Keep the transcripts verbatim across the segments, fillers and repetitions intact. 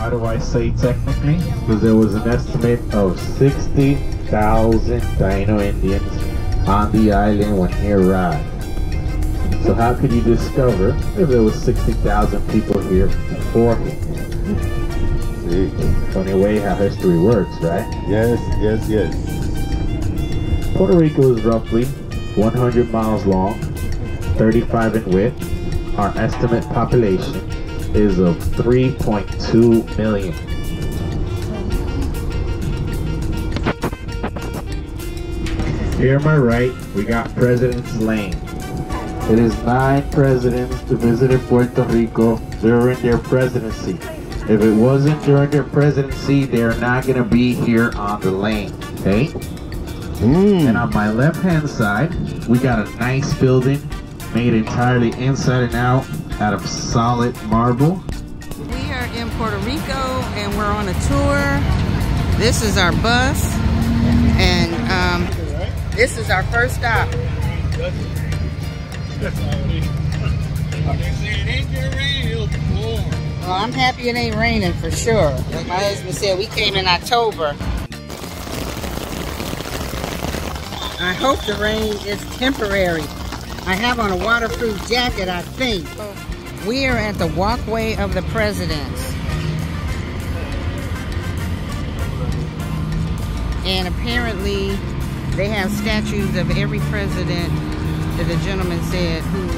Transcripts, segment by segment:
Why do I say technically? Because there was an estimate of sixty thousand Taino Indians on the island when he arrived. So how could he discover if there was sixty thousand people here before him? Funny way how history works, right? Yes, yes, yes. Puerto Rico is roughly one hundred miles long, thirty-five in width. Our estimate population is of three point two million. Here on my right, we got President's Lane. It is nine presidents to visit Puerto Rico during their presidency. If it wasn't during their presidency, they're not going to be here on the lane, okay? Mm. And on my left-hand side, we got a nice building made entirely inside and out out of solid marble. We are in Puerto Rico, and we're on a tour. This is our bus, and um, this is our first stop. Well, I'm happy it ain't raining for sure. Like my husband said, we came in October. I hope the rain is temporary. I have on a waterproof jacket, I think. We are at the walkway of the presidents. And apparently, they have statues of every president that the gentleman said who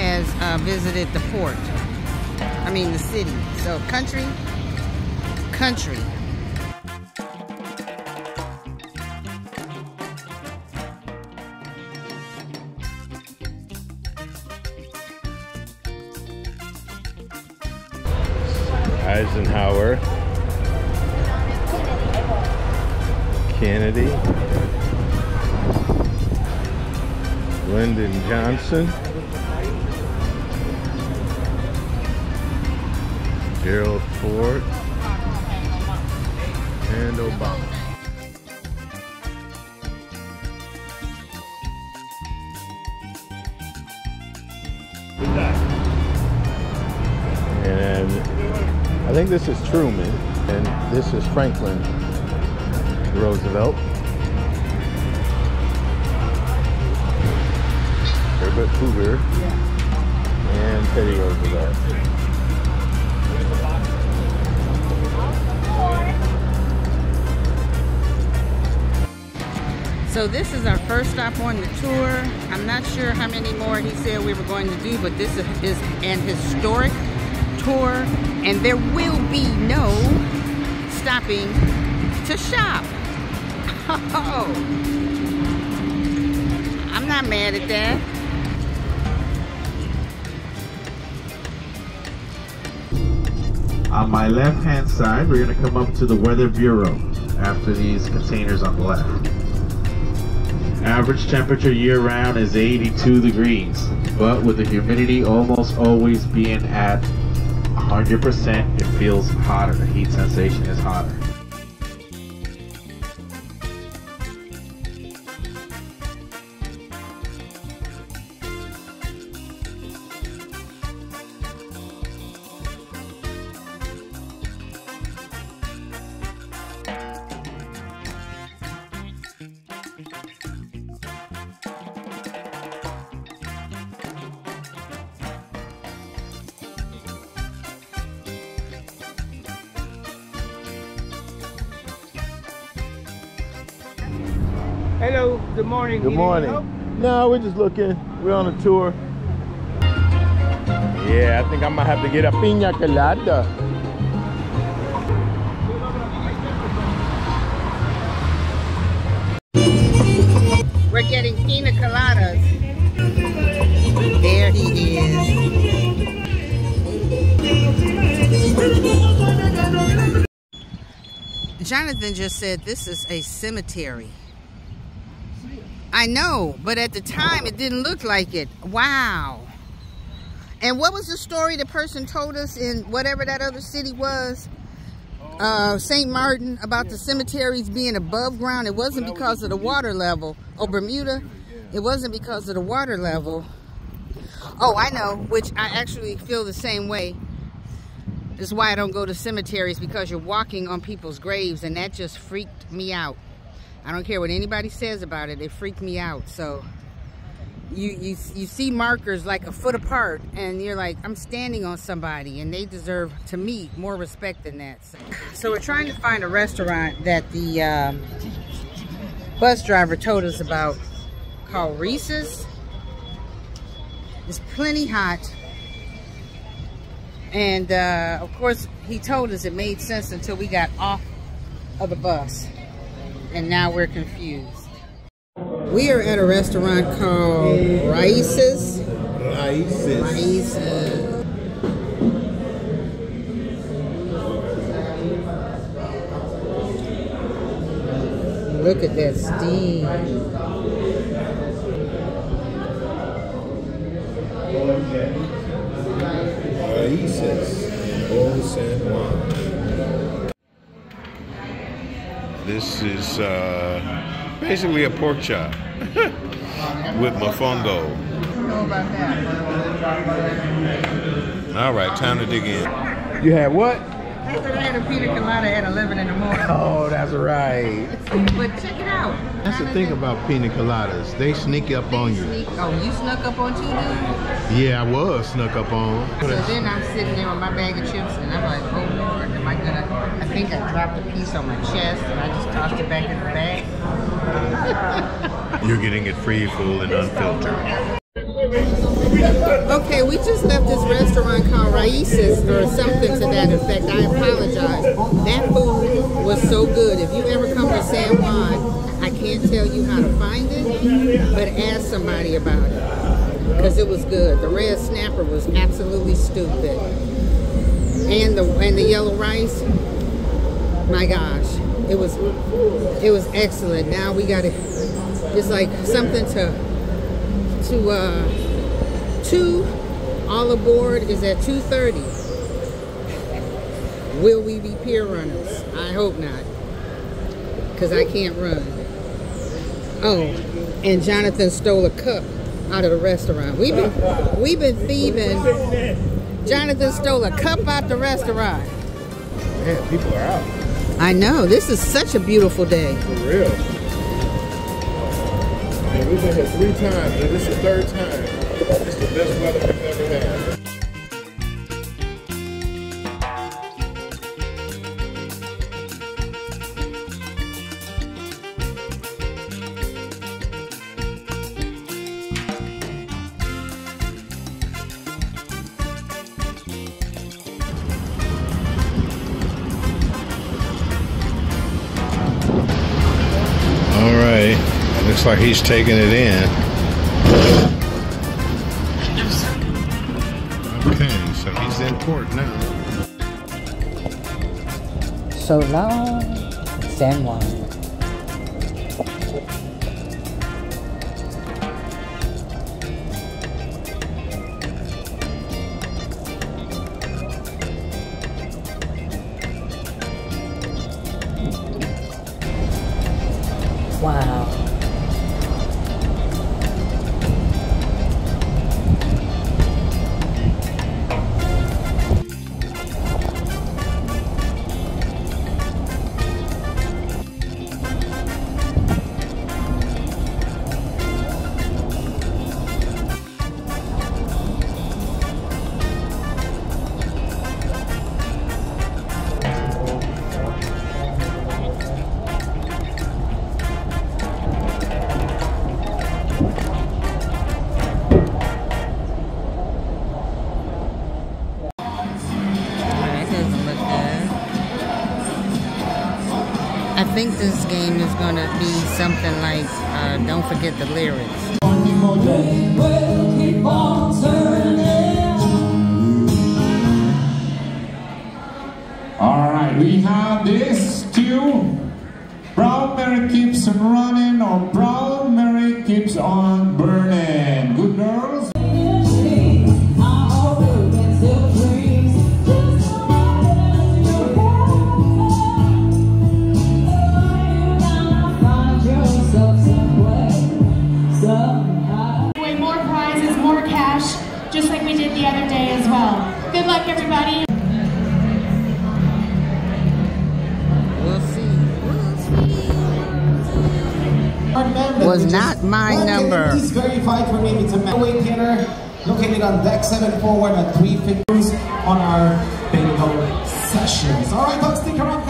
has uh, visited the port. I mean the city. So country, country. Eisenhower. Kennedy. Lyndon Johnson. Gerald Ford and Obama. And I think this is Truman, and this is Franklin Roosevelt. Herbert Hoover and Teddy Roosevelt. So this is our first stop on the tour. I'm not sure how many more he said we were going to do, but this is an historic tour, and there will be no stopping to shop. Oh, I'm not mad at that. On my left-hand side, we're gonna come up to the Weather Bureau after these containers on the left. Average temperature year-round is eighty-two degrees, but with the humidity almost always being at one hundred percent, it feels hotter. The heat sensation is hotter. Hello, good morning. Good morning. No, we're just looking. We're on a tour. Yeah, I think I might have to get a piña colada. We're getting piña coladas. There he is. Jonathan just said this is a cemetery. I know, but at the time it didn't look like it. Wow. And what was the story the person told us in whatever that other city was? Uh, Saint Martin, about the cemeteries being above ground. It wasn't because of the water level. Oh, Bermuda? It wasn't because of the water level. Oh, I know, which I actually feel the same way. This is why I don't go to cemeteries, because you're walking on people's graves, and that just freaked me out. I don't care what anybody says about it. It freaked me out. So you, you, you see markers like a foot apart, and you're like, I'm standing on somebody, and they deserve, to me, more respect than that. So, so we're trying to find a restaurant that the um, bus driver told us about called Raíces. It's plenty hot. And, uh, of course, he told us it made sense until we got off of the bus. And now we're confused. We are at a restaurant called Raíces. Raíces. Raíces. Look at that steam. San Juan. This is uh, basically a pork chop with mofongo. All right, time to dig in. You had what? I had a pina colada at eleven in the morning. Oh, that's right. But check it out. That's the thing about pina coladas. They sneak up on you. Sneak, oh, you snuck up on you, dude? Yeah, I was snuck up on. So then I'm sitting there with my bag of chips, and I'm like, oh, Lord, am I gonna... I think I dropped a piece on my chest, and I just tossed it back in the bag. You're getting it free, full, and unfiltered. Okay, we just left this restaurant called Raíces or something to that effect. I apologize. That food was so good. If you ever come to San Juan, I can't tell you how to find it, but ask somebody about it, because it was good. The red snapper was absolutely stupid. And the and the yellow rice, my gosh, it was it was excellent. Now we got it. It's like something to to uh two, all aboard is at two thirty. Will we be pier runners? I hope not, because I can't run. Oh, and Jonathan stole a cup out of the restaurant. We've been, we've been thieving. Jonathan stole a cup out the restaurant. Man, people are out. I know, this is such a beautiful day. For real. Man, we've been here three times, and this is the third time. It's the best weather we've ever had. All right, looks like he's taking it in. So he's in port now. So long, San Juan. Wow. I think this game is gonna be something like uh, Don't Forget the Lyrics. We'll keep on turning. All right, we have this tune. Proud Mary keeps on running, or Proud Mary keeps on burning. Good girls. Just like we did the other day as well. Good luck, everybody. was not my number. Please verify for me if it's a microwave dinner located on deck seven forty-one at three figures on our bingo sessions. All right, folks, stick around.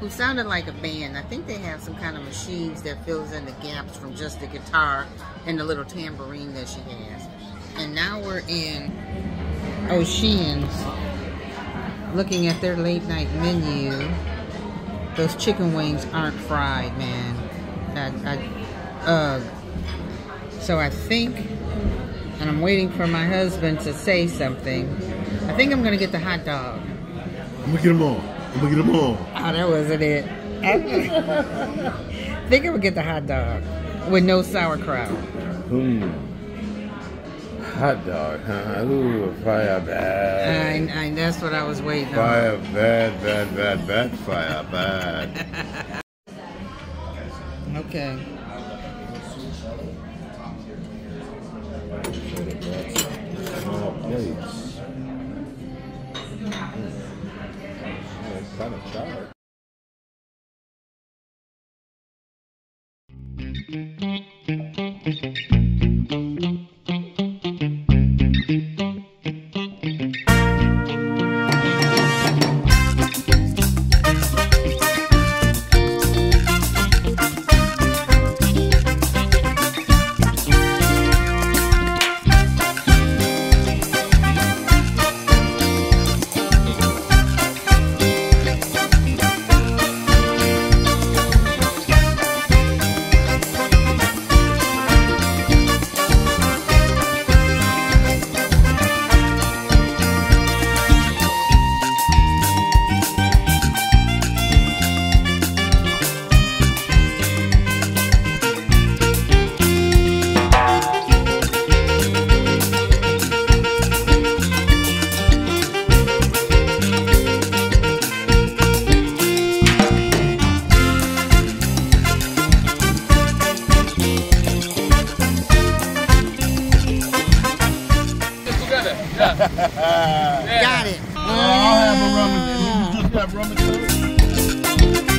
Who sounded like a band. I think they have some kind of machines that fills in the gaps from just the guitar and the little tambourine that she has. And now we're in O'Sheehan's, looking at their late night menu. Those chicken wings aren't fried, man. I, I, uh, so I think, and I'm waiting for my husband to say something, I think I'm gonna get the hot dog. I'm gonna get them all. I'm gonna get them all. Oh, that wasn't it. I think I would get the hot dog with no sauerkraut. Mm. Hot dog, huh? Ooh, fire bad. I, I, that's what I was waiting fire on. Fire bad, bad, bad, bad, fire bad. Okay. Small plates. Kind of shower. Got it. Uh, I'll have a rum and coke. You have rum and coke?